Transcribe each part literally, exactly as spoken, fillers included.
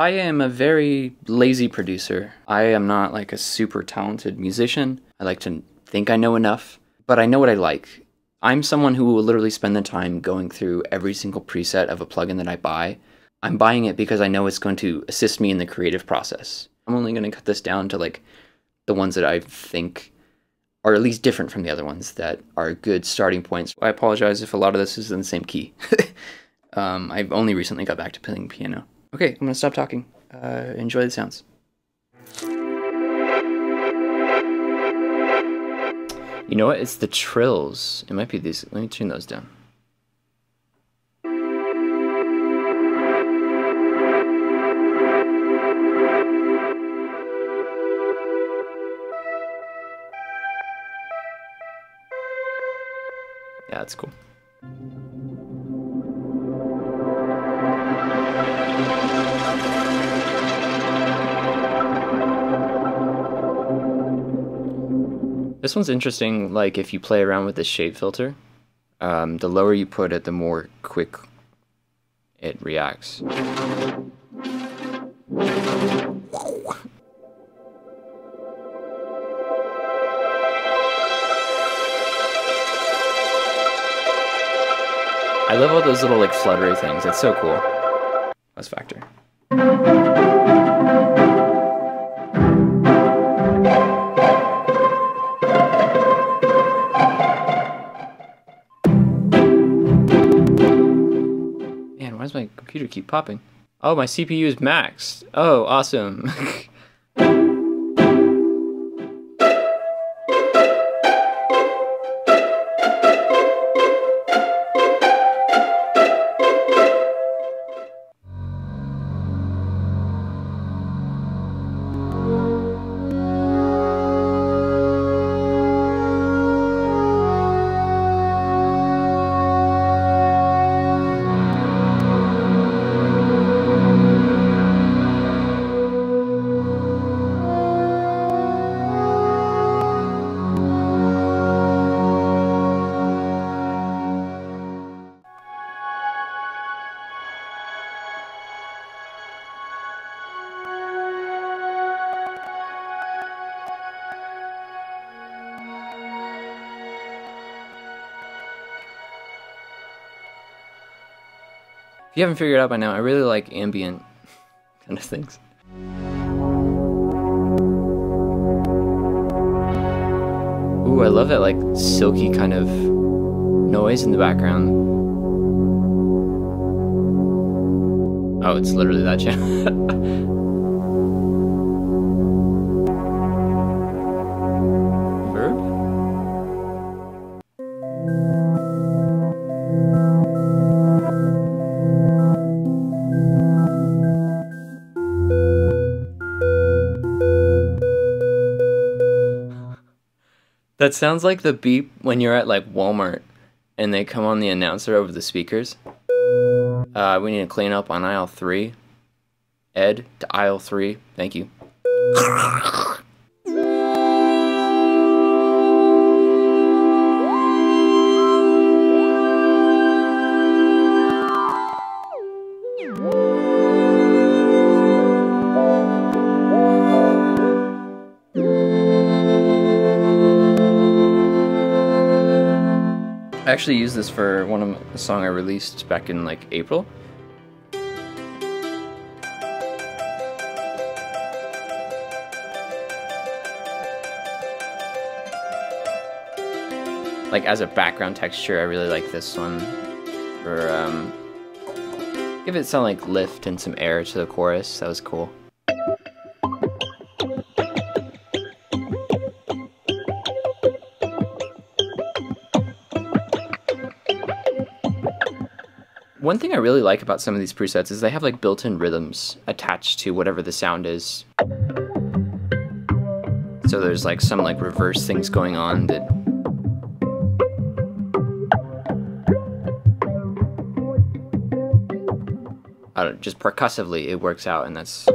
I am a very lazy producer. I am not like a super talented musician. I like to think I know enough, but I know what I like. I'm someone who will literally spend the time going through every single preset of a plugin that I buy. I'm buying it because I know it's going to assist me in the creative process. I'm only going to cut this down to like the ones that I think are at least different from the other ones that are good starting points. I apologize if a lot of this is in the same key. um, I've only recently got back to playing piano. Okay, I'm going to stop talking. Uh, enjoy the sounds. You know what? It's the trills. It might be these. Let me tune those down. Yeah, that's cool. This one's interesting, like if you play around with the shape filter, um, the lower you put it, the more quick it reacts. I love all those little like fluttery things, it's so cool. Let's factor. My computer keep popping. Oh, my C P U is maxed. Oh, awesome. If you haven't figured it out by now, I really like ambient kind of things. Ooh, I love that like silky kind of noise in the background. Oh, it's literally that channel. Verb? That sounds like the beep when you're at like Walmart and they come on the announcer over the speakers. Uh, we need to clean up on aisle three. Ed to aisle three. Thank you. I actually used this for one of the song I released back in like April. Like as a background texture, I really like this one. For um, give it some like lift and some air to the chorus. That was cool. One thing I really like about some of these presets is they have like built-in rhythms attached to whatever the sound is. So there's like some like reverse things going on that... I don't know, just percussively it works out, and that's...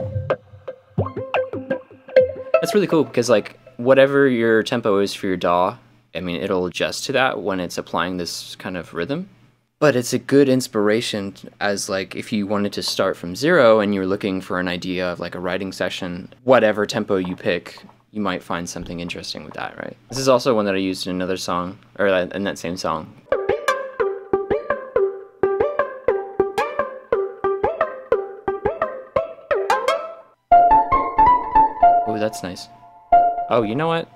That's really cool because like whatever your tempo is for your D A W, I mean it'll adjust to that when it's applying this kind of rhythm. But it's a good inspiration as, like, if you wanted to start from zero and you're looking for an idea of, like, a writing session, whatever tempo you pick, you might find something interesting with that, right? This is also one that I used in another song, or in that same song. Oh, that's nice. Oh, you know what?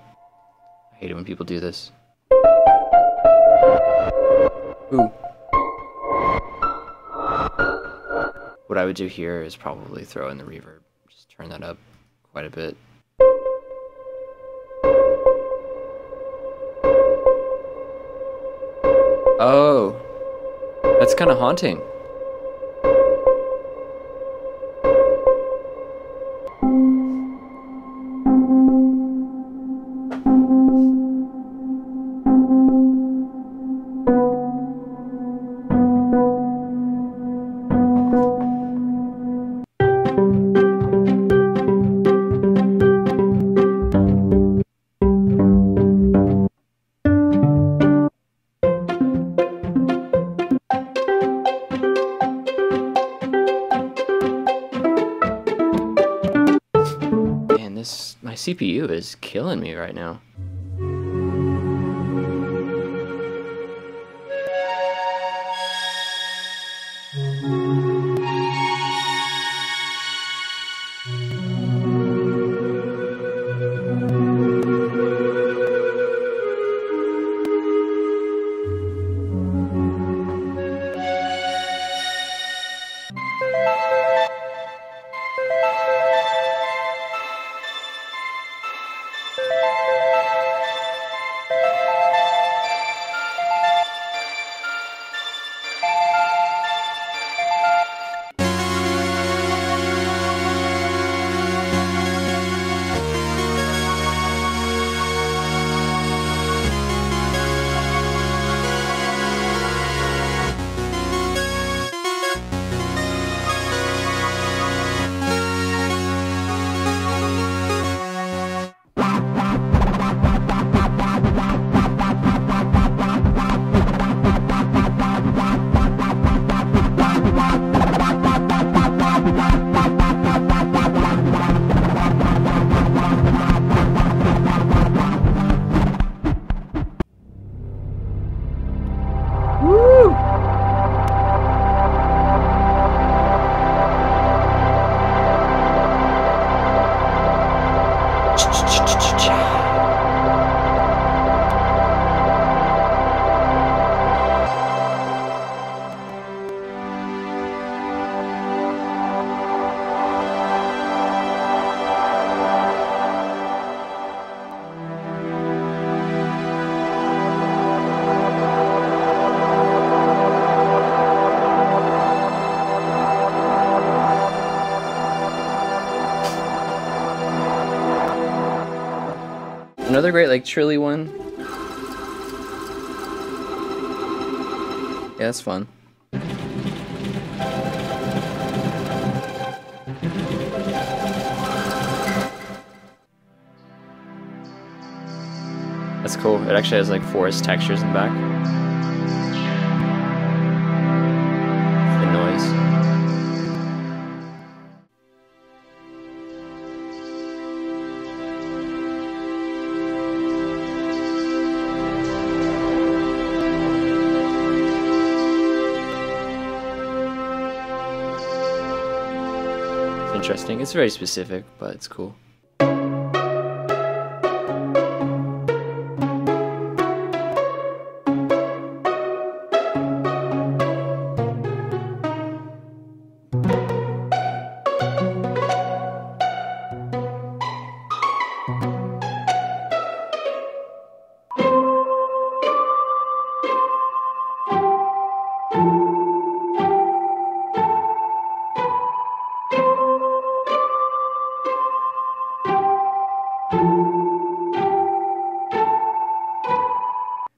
I hate it when people do this. Ooh. What I would do here is probably throw in the reverb. Just turn that up quite a bit. Oh, that's kind of haunting. C P U is killing me right now. Another great, like, trilly one. Yeah, that's fun. That's cool. It actually has, like, forest textures in the back. The noise. Interesting. It's very specific, but it's cool.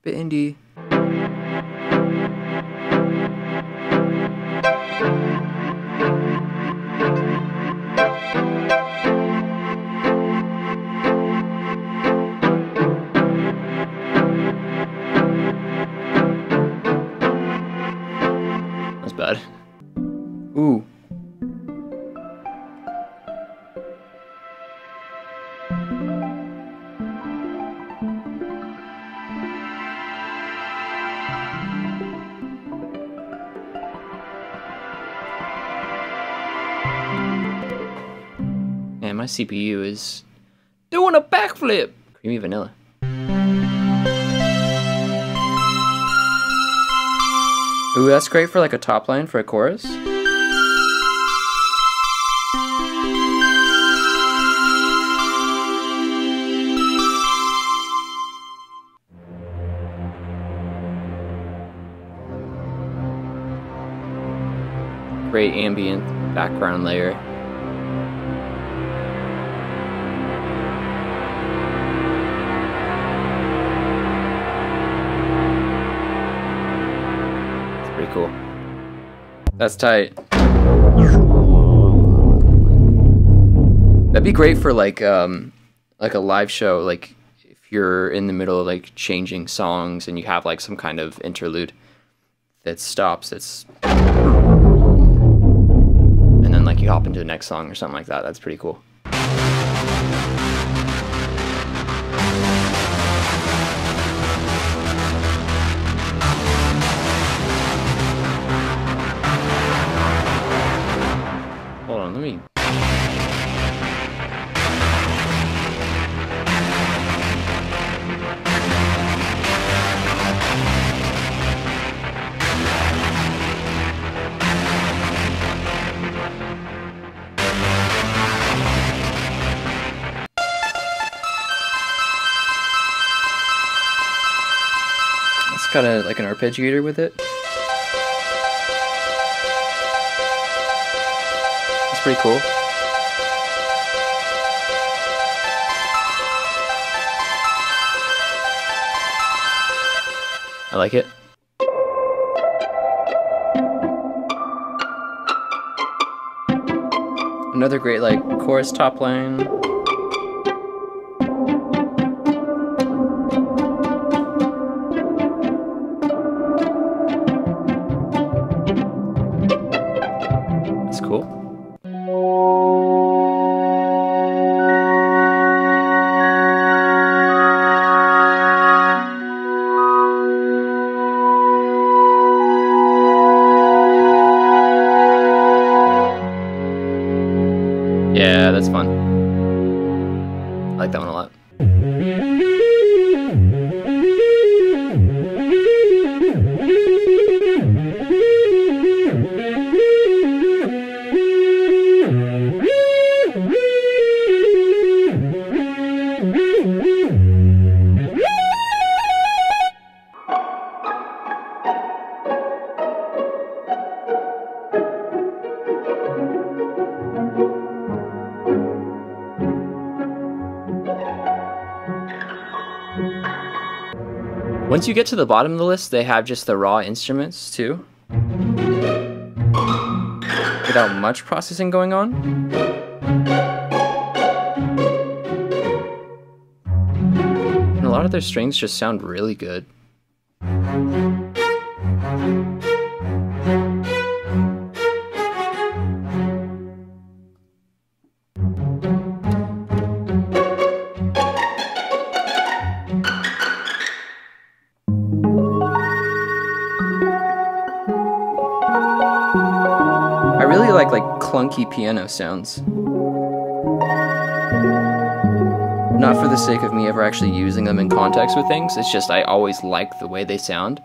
Bit indie. my C P U is doing a backflip. Creamy vanilla. Ooh, that's great for like a top line for a chorus. Great ambient background layer. It's pretty cool. That's tight. That'd be great for like um like a live show, like if you're in the middle of like changing songs and you have like some kind of interlude that stops, it's you hop into the next song or something like that. That's pretty cool. Hold on, let me... kind of like an arpeggiator with it. It's pretty cool. I like it. Another great like chorus top line. Yeah, that's fun. I like that one a lot. Once you get to the bottom of the list, they have just the raw instruments too, without much processing going on. And a lot of their strings just sound really good. Like like clunky piano sounds. Not for the sake of me ever actually using them in context with things, it's just I always like the way they sound.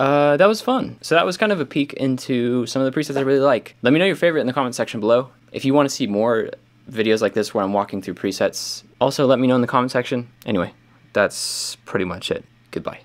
Uh, that was fun. So that was kind of a peek into some of the presets I really like. Let me know your favorite in the comment section below. If you want to see more videos like this where I'm walking through presets, also let me know in the comment section. Anyway, that's pretty much it. Goodbye.